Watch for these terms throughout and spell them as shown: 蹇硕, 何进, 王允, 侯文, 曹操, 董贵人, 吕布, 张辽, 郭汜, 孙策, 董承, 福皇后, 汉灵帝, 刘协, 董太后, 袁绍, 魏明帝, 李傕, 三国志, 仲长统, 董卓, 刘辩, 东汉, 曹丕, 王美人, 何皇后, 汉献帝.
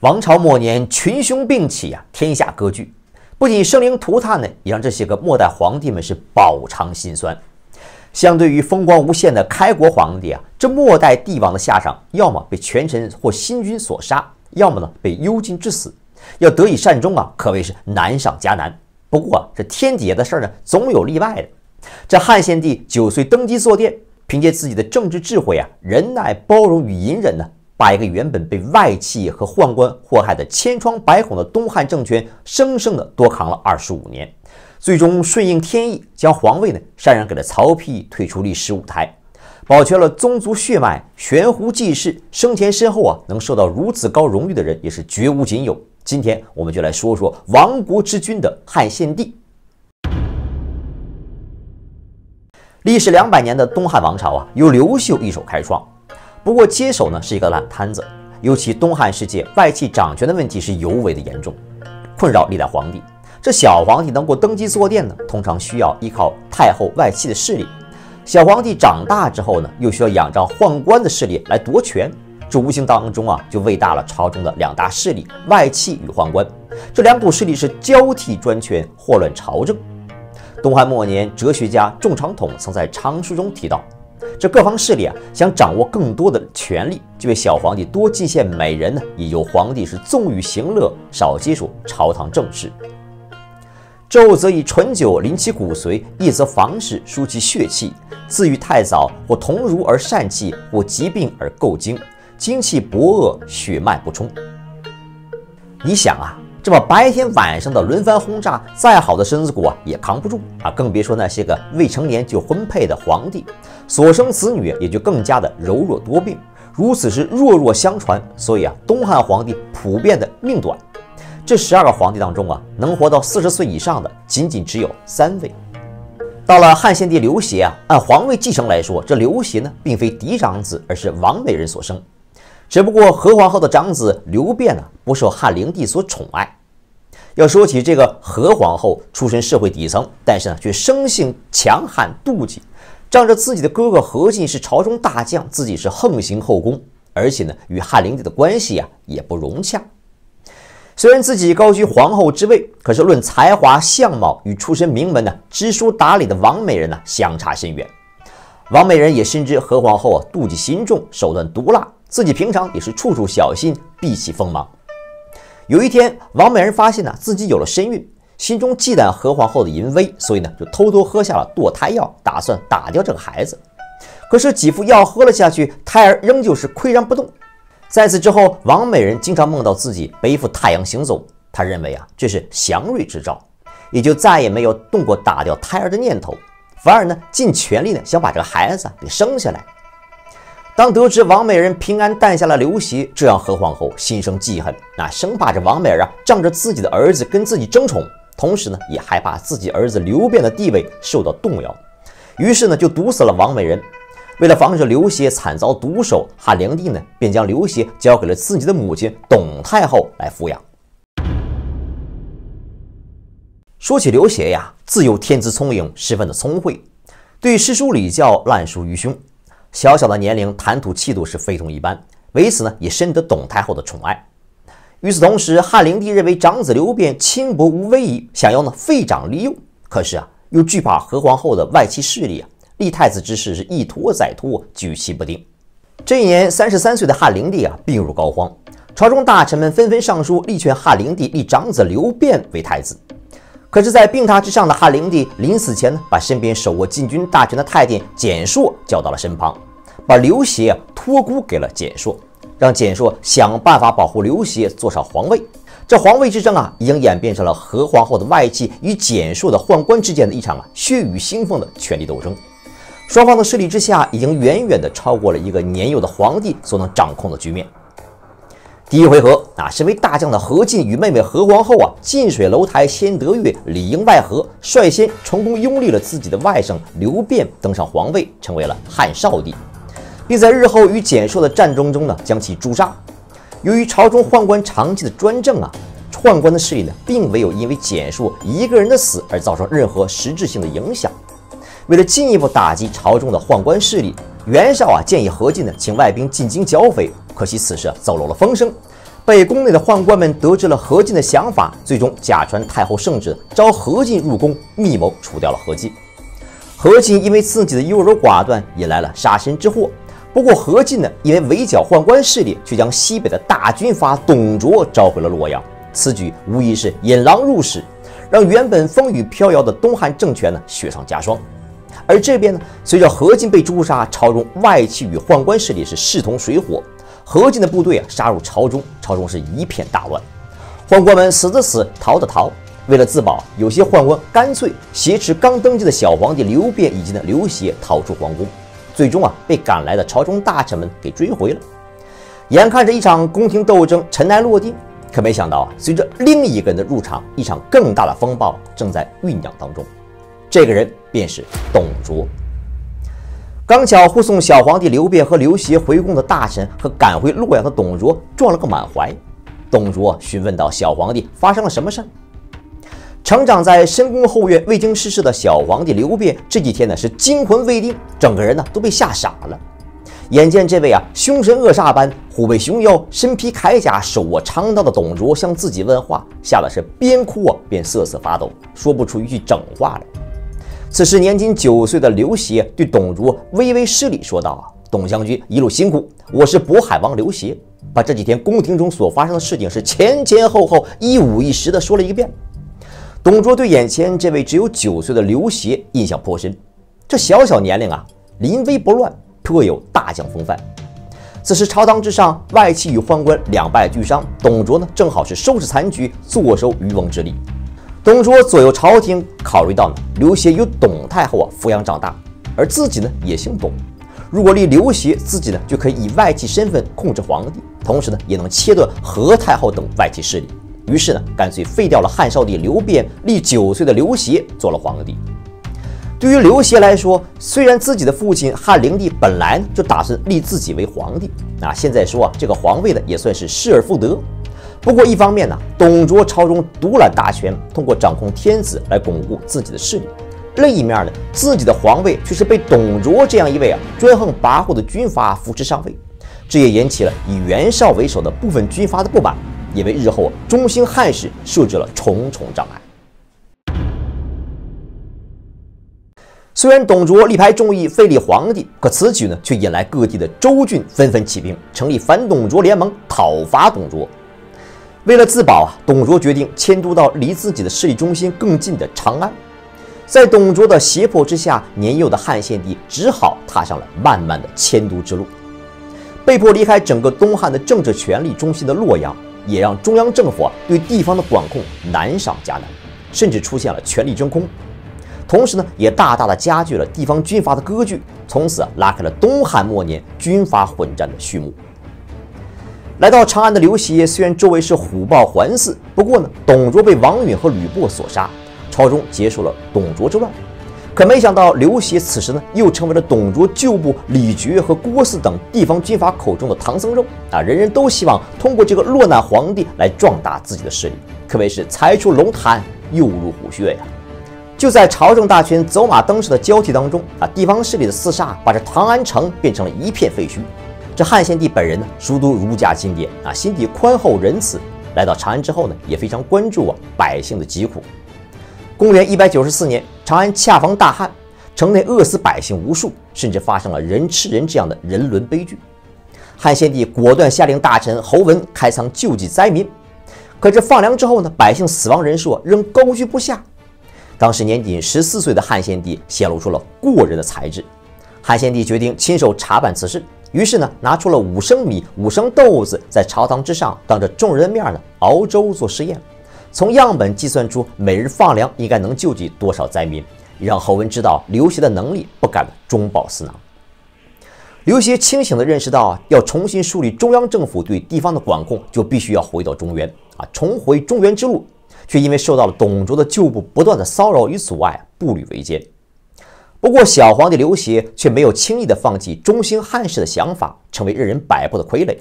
王朝末年，群雄并起啊，天下割据。不仅生灵涂炭呢，也让这些个末代皇帝们是饱尝辛酸。相对于风光无限的开国皇帝啊，这末代帝王的下场，要么被权臣或新君所杀，要么呢被幽禁致死。要得以善终啊，可谓是难上加难。不过啊，这天底下的事儿呢，总有例外的。这汉献帝9岁登基坐殿，凭借自己的政治智慧啊、仁爱、包容与隐忍呢、把一个原本被外戚和宦官祸害的千疮百孔的东汉政权，生生的多扛了25年，最终顺应天意，将皇位呢禅让给了曹丕，退出历史舞台，保全了宗族血脉，悬壶济世，生前身后啊能受到如此高荣誉的人也是绝无仅有。今天我们就来说说亡国之君的汉献帝。历时200年的东汉王朝啊，由刘秀一手开创。不过接手呢是一个烂摊子，尤其东汉世界外戚掌权的问题是尤为的严重，困扰历代皇帝。这小皇帝能够登基坐殿呢，通常需要依靠太后外戚的势力；小皇帝长大之后呢，又需要仰仗宦官的势力来夺权。这无形当中啊，就喂大了朝中的2大势力——外戚与宦官。这2股势力是交替专权，祸乱朝政。东汉末年，哲学家仲长统曾在《常书》中提到。这各方势力啊，想掌握更多的权力，就为小皇帝多进献美人呢，也由皇帝是纵欲行乐，少接触朝堂政事。昼则以醇酒淋其骨髓，夜则房事疏其血气。自愈太早，或同儒而善气，或疾病而垢精，精气薄恶，血脉不充。你想啊，这么白天晚上的轮番轰炸，再好的身子骨啊也扛不住啊，更别说那些个未成年就婚配的皇帝，所生子女也就更加的柔弱多病，如此是弱弱相传。所以啊，东汉皇帝普遍的命短。这12个皇帝当中啊，能活到40岁以上的仅仅只有3位。到了汉献帝刘协啊，按皇位继承来说，这刘协呢并非嫡长子，而是王美人所生。只不过何皇后的长子刘辩呢，不受汉灵帝所宠爱。要说起这个何皇后，出身社会底层，但是呢，却生性强悍妒忌，仗着自己的哥哥何进是朝中大将，自己是横行后宫，而且呢，与汉灵帝的关系啊也不融洽。虽然自己高居皇后之位，可是论才华、相貌与出身名门呢，知书达理的王美人呢相差甚远。王美人也深知何皇后啊妒忌心重，手段毒辣。自己平常也是处处小心，避其锋芒。有一天，王美人发现呢自己有了身孕，心中忌惮何皇后的淫威，所以呢就偷偷喝下了堕胎药，打算打掉这个孩子。可是几副药喝了下去，胎儿仍旧是岿然不动。在此之后，王美人经常梦到自己背负太阳行走，她认为啊这是祥瑞之兆，也就再也没有动过打掉胎儿的念头，反而呢尽全力呢想把这个孩子给生下来。当得知王美人平安诞下了刘协，这让何皇后心生记恨，那生怕这王美人啊仗着自己的儿子跟自己争宠，同时呢也害怕自己儿子刘辩的地位受到动摇，于是呢就毒死了王美人。为了防止刘协惨遭毒手，汉灵帝呢便将刘协交给了自己的母亲董太后来抚养。说起刘协呀，自幼天资聪颖，十分的聪慧，对诗书礼教烂熟于胸。小小的年龄，谈吐气度是非同一般，为此呢也深得董太后的宠爱。与此同时，汉灵帝认为长子刘辩轻薄无威仪，想要呢废长立幼，可是啊又惧怕何皇后的外戚势力啊，立太子之事是一拖再拖，举棋不定。这一年，33岁的汉灵帝啊病入膏肓，朝中大臣们纷纷上书力劝汉灵帝立长子刘辩为太子。可是，在病榻之上的汉灵帝临死前呢，把身边手握禁军大权的太监蹇硕叫到了身旁，把刘协托孤给了蹇硕，让蹇硕想办法保护刘协坐上皇位。这皇位之争啊，已经演变成了何皇后的外戚与蹇硕的宦官之间的一场血雨腥风的权力斗争。双方的势力之下，已经远远的超过了一个年幼的皇帝所能掌控的局面。第一回合啊，身为大将的何进与妹妹何皇后啊，近水楼台先得月，里应外合，率先成功拥立了自己的外甥刘辩登上皇位，成为了汉少帝，并在日后与蹇硕的战争中呢，将其诛杀。由于朝中宦官长期的专政啊，宦官的势力呢，并没有因为蹇硕一个人的死而造成任何实质性的影响。为了进一步打击朝中的宦官势力，袁绍啊建议何进呢，请外兵进京剿匪。可惜此事走漏了风声，北宫内的宦官们得知了何进的想法，最终假传太后圣旨，招何进入宫，密谋除掉了何进。何进因为自己的优柔寡断，引来了杀身之祸。不过何进呢，因为围剿宦官势力，却将西北的大军阀董卓召回了洛阳。此举无疑是引狼入室，让原本风雨飘摇的东汉政权呢雪上加霜。而这边呢，随着何进被诛杀，朝中外戚与宦官势力是势同水火。何进的部队啊杀入朝中，朝中是一片大乱，宦官们死的死，逃的逃。为了自保，有些宦官干脆挟持刚登基的小皇帝刘辩以及刘协逃出皇宫，最终啊被赶来的朝中大臣们给追回了。眼看着一场宫廷斗争尘埃落定，可没想到啊，随着另一个人的入场，一场更大的风暴正在酝酿当中。这个人便是董卓。刚巧护送小皇帝刘辩和刘协回宫的大臣和赶回洛阳的董卓撞了个满怀。董卓询问到小皇帝发生了什么事。成长在深宫后院未经世事的小皇帝刘辩这几天呢是惊魂未定，整个人呢都被吓傻了。眼见这位啊凶神恶煞般虎背熊腰、身披铠甲、手握长刀的董卓向自己问话，吓得是边哭啊边瑟瑟发抖，说不出一句整话来。此时年仅9岁的刘协对董卓微微施礼说道：“啊，董将军一路辛苦，我是渤海王刘协，把这几天宫廷中所发生的事情是前后一五一十的说了一遍。”董卓对眼前这位只有9岁的刘协印象颇深，这小小年龄啊，临危不乱，颇有大将风范。此时朝堂之上，外戚与宦官两败俱伤，董卓呢正好是收拾残局，坐收渔翁之利。董卓左右朝廷，考虑到呢，刘协由董太后啊抚养长大，而自己呢也姓董。如果立刘协，自己呢就可以以外戚身份控制皇帝，同时呢也能切断何太后等外戚势力。于是呢，干脆废掉了汉少帝刘辩，立9岁的刘协做了皇帝。对于刘协来说，虽然自己的父亲汉灵帝本来就打算立自己为皇帝，啊，现在说啊这个皇位呢也算是失而复得。不过一方面呢，董卓朝中独揽大权，通过掌控天子来巩固自己的势力；另一面呢，自己的皇位却是被董卓这样一位啊专横跋扈的军阀扶持上位，这也引起了以袁绍为首的部分军阀的不满，也为日后中兴汉室设置了重重障碍。虽然董卓力排众议废立皇帝，可此举呢却引来各地的州郡纷纷起兵，成立反董卓联盟，讨伐董卓。为了自保啊，董卓决定迁都到离自己的势力中心更近的长安。在董卓的胁迫之下，年幼的汉献帝只好踏上了漫漫的迁都之路，被迫离开整个东汉的政治权力中心的洛阳，也让中央政府啊对地方的管控难上加难，甚至出现了权力真空。同时呢，也大大的加剧了地方军阀的割据，从此啊拉开了东汉末年军阀混战的序幕。来到长安的刘协，虽然周围是虎豹环伺，不过呢，董卓被王允和吕布所杀，朝中结束了董卓之乱。可没想到，刘协此时呢，又成为了董卓旧部李傕和郭汜等地方军阀口中的唐僧肉啊！人人都希望通过这个落难皇帝来壮大自己的势力，可谓是才出龙潭，又入虎穴呀！就在朝政大权走马灯似的交替当中啊，地方势力的厮杀，把这长安城变成了一片废墟。这汉献帝本人呢，熟读儒家经典啊，心地宽厚仁慈。来到长安之后呢，也非常关注啊百姓的疾苦。公元194年，长安恰逢大旱，城内饿死百姓无数，甚至发生了人吃人这样的人伦悲剧。汉献帝果断下令大臣侯文开仓救济灾民。可这放粮之后呢，百姓死亡人数啊仍高居不下。当时年仅14岁的汉献帝显露出了过人的才智。汉献帝决定亲手查办此事。于是呢，拿出了5升米、5升豆子，在朝堂之上当着众人面呢熬粥做实验，从样本计算出每日放粮应该能救济多少灾民，也让侯文知道刘协的能力，不敢中饱私囊。刘协清醒地认识到啊，要重新梳理中央政府对地方的管控，就必须要回到中原啊，重回中原之路，却因为受到了董卓的旧部不断的骚扰与阻碍，步履维艰。不过，小皇帝刘协却没有轻易地放弃中兴汉室的想法，成为任人摆布的傀儡。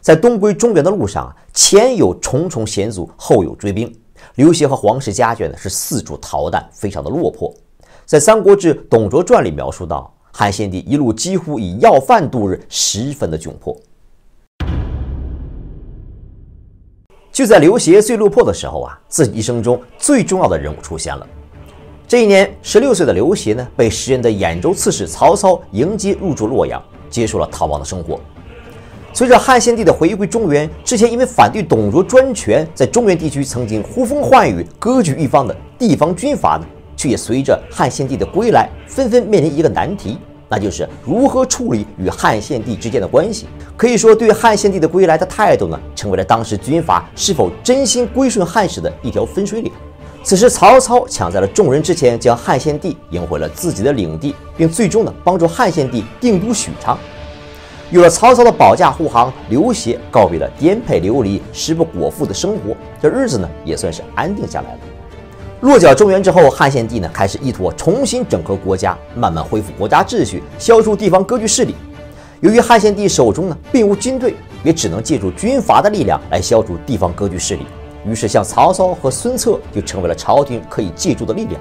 在东归中原的路上，前有重重险阻，后有追兵，刘协和皇室家眷呢是四处逃难，非常的落魄。在《三国志·董卓传》里描述到，汉献帝一路几乎以要饭度日，十分的窘迫。就在刘勰最落魄的时候啊，自己一生中最重要的人物出现了。这一年，16岁的刘勰呢，被时任的兖州刺史曹操迎接入驻洛阳，结束了逃亡的生活。随着汉献帝的回归中原，之前因为反对董卓专权，在中原地区曾经呼风唤雨、割据一方的地方军阀呢，却也随着汉献帝的归来，纷纷面临一个难题。 那就是如何处理与汉献帝之间的关系。可以说，对汉献帝的归来的态度呢，成为了当时军阀是否真心归顺汉室的一条分水岭。此时，曹操抢在了众人之前，将汉献帝迎回了自己的领地，并最终呢，帮助汉献帝定都许昌。有了曹操的保驾护航，刘勰告别了颠沛流离、食不果腹的生活，这日子呢，也算是安定下来了。落脚中原之后，汉献帝呢开始意图重新整合国家，慢慢恢复国家秩序，消除地方割据势力。由于汉献帝手中呢并无军队，也只能借助军阀的力量来消除地方割据势力。于是，像曹操和孙策就成为了朝廷可以借助的力量。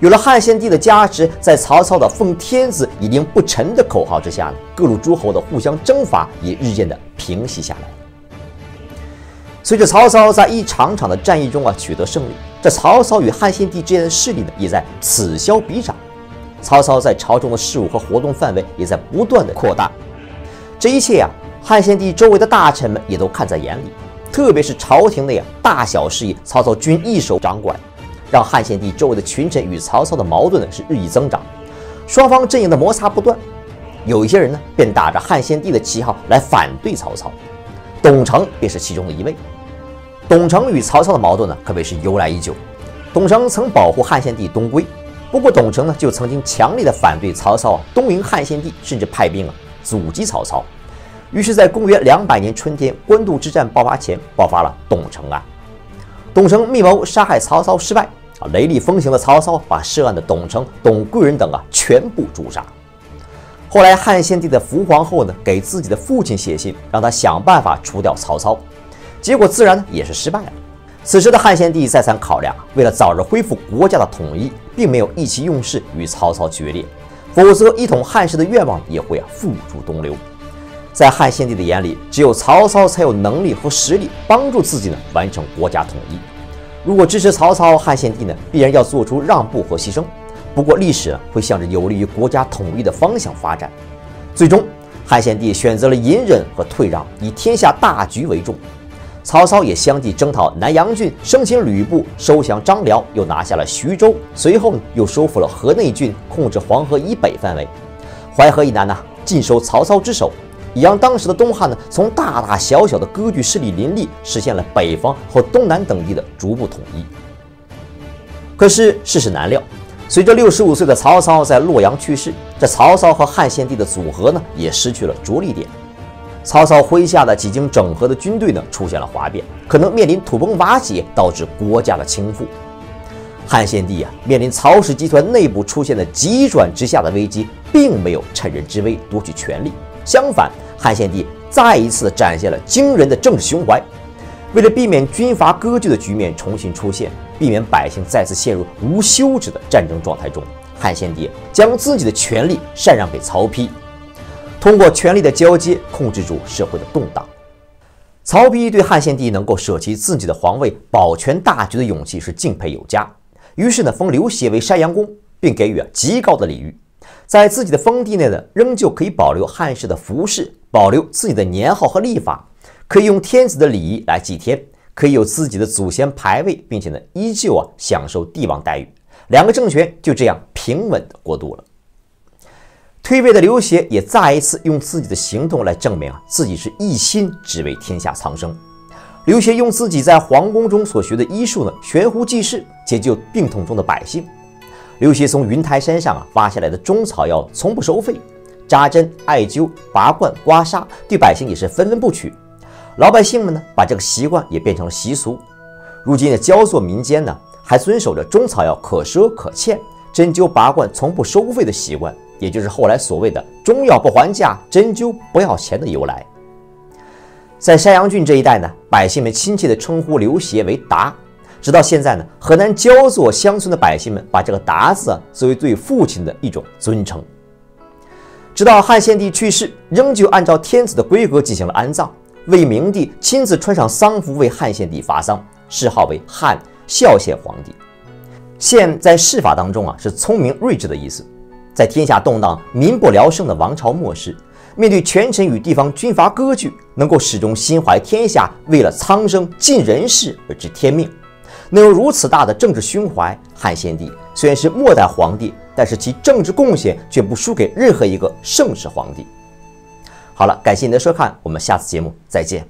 有了汉献帝的加持，在曹操的“奉天子以令不臣”的口号之下呢，各路诸侯的互相征伐也日渐的平息下来。 随着曹操在一场场的战役中啊取得胜利，这曹操与汉献帝之间的势力呢也在此消彼长。曹操在朝中的事务和活动范围也在不断的扩大。这一切啊，汉献帝周围的大臣们也都看在眼里，特别是朝廷内啊大小事宜，曹操均一手掌管，让汉献帝周围的群臣与曹操的矛盾呢是日益增长，双方阵营的摩擦不断。有一些人呢便打着汉献帝的旗号来反对曹操。 董承便是其中的一位。董承与曹操的矛盾呢，可谓是由来已久。董承曾保护汉献帝东归，不过董承呢，就曾经强烈的反对曹操东迎汉献帝，甚至派兵阻击曹操。于是，在公元200年春天，官渡之战爆发前，爆发了董承案。董承密谋杀害曹操失败，雷厉风行的曹操把涉案的董承、董贵人等全部诛杀。 后来，汉献帝的福皇后呢，给自己的父亲写信，让他想办法除掉曹操，结果自然也是失败了。此时的汉献帝再三考量，为了早日恢复国家的统一，并没有意气用事与曹操决裂，否则一统汉室的愿望也会付诸东流。在汉献帝的眼里，只有曹操才有能力和实力帮助自己呢完成国家统一。如果支持曹操，汉献帝呢必然要做出让步和牺牲。 不过，历史会向着有利于国家统一的方向发展。最终，汉献帝选择了隐忍和退让，以天下大局为重。曹操也相继征讨南阳郡，生擒吕布，收降张辽，又拿下了徐州。随后，又收复了河内郡，控制黄河以北范围。淮河以南呢，尽收曹操之手，也让当时的东汉呢，从大大小小的割据势力林立，实现了北方和东南等地的逐步统一。可是，世事难料。 随着65岁的曹操在洛阳去世，这曹操和汉献帝的组合呢，也失去了着力点。曹操麾下的几经整合的军队呢，出现了哗变，可能面临土崩瓦解，导致国家的倾覆。汉献帝面临曹氏集团内部出现的急转直下的危机，并没有趁人之危夺取权力，相反，汉献帝再一次展现了惊人的政治胸怀。 为了避免军阀割据的局面重新出现，避免百姓再次陷入无休止的战争状态中，汉献帝将自己的权力禅让给曹丕，通过权力的交接控制住社会的动荡。曹丕对汉献帝能够舍弃自己的皇位，保全大局的勇气是敬佩有加，于是呢，封刘协为山阳公，并给予极高的礼遇，在自己的封地内呢，仍旧可以保留汉室的服饰，保留自己的年号和历法。 可以用天子的礼仪来祭天，可以有自己的祖先牌位，并且呢，依旧享受帝王待遇。两个政权就这样平稳的过渡了。退位的刘协也再一次用自己的行动来证明自己是一心只为天下苍生。刘协用自己在皇宫中所学的医术呢，悬壶济世，解救病痛中的百姓。刘协从云台山上挖下来的中草药从不收费，扎针、艾灸、拔罐、刮痧，对百姓也是分文不取。 老百姓们呢，把这个习惯也变成了习俗。如今的焦作民间呢，还遵守着中草药可赊可欠、针灸拔罐从不收费的习惯，也就是后来所谓的“中药不还价，针灸不要钱”的由来。在山阳郡这一带呢，百姓们亲切地称呼刘协为“达”。直到现在呢，河南焦作乡村的百姓们把这个“达”字作为对父亲的一种尊称。直到汉献帝去世，仍旧按照天子的规格进行了安葬。魏明帝亲自穿上丧服为汉献帝伐丧，谥号为汉孝献皇帝。献在谥法当中是聪明睿智的意思。在天下动荡、民不聊生的王朝末世，面对权臣与地方军阀割据，能够始终心怀天下，为了苍生尽人事而知天命，能有如此大的政治胸怀，汉献帝虽然是末代皇帝，但是其政治贡献却不输给任何一个盛世皇帝。好了，感谢您的收看，我们下次节目再见。